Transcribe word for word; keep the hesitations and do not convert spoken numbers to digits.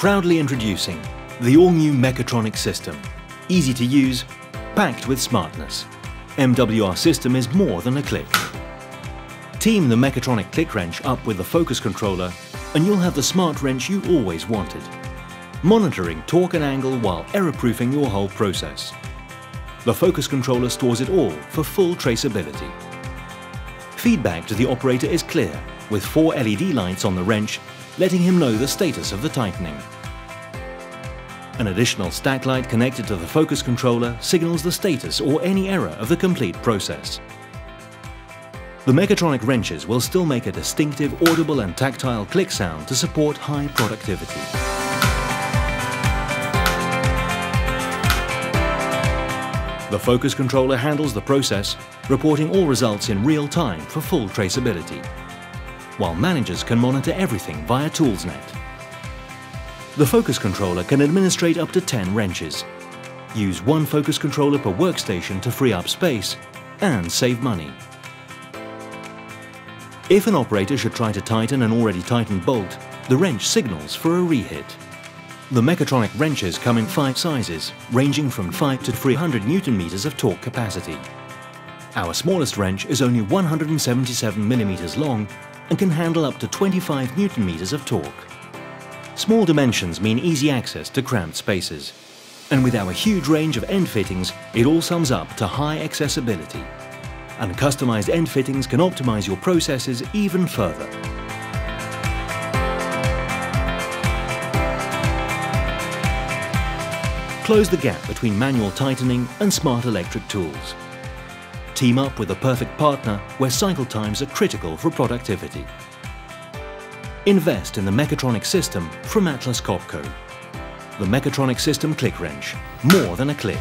Proudly introducing the all-new Mechatronic system. Easy to use, packed with smartness. M W R system is more than a click. Team the Mechatronic click wrench up with the Focus controller and you'll have the smart wrench you always wanted. Monitoring torque and angle while error-proofing your whole process. The Focus controller stores it all for full traceability. Feedback to the operator is clear, with four L E D lights on the wrench, letting him know the status of the tightening. An additional stack light connected to the Focus controller signals the status or any error of the complete process. The Mechatronic wrenches will still make a distinctive, audible and tactile click sound to support high productivity. The Focus controller handles the process, reporting all results in real time for full traceability, while managers can monitor everything via ToolsNet. The Focus controller can administrate up to ten wrenches. Use one Focus controller per workstation to free up space and save money. If an operator should try to tighten an already tightened bolt, the wrench signals for a re-hit. The Mechatronic wrenches come in five sizes, ranging from five to three hundred newton meters of torque capacity. Our smallest wrench is only one hundred seventy-seven millimeters long and can handle up to twenty-five newton meters of torque. Small dimensions mean easy access to cramped spaces. And with our huge range of end fittings, it all sums up to high accessibility. And customized end fittings can optimize your processes even further. Close the gap between manual tightening and smart electric tools. Team up with a perfect partner where cycle times are critical for productivity. Invest in the Mechatronic system from Atlas Copco. The Mechatronic system click wrench, more than a click.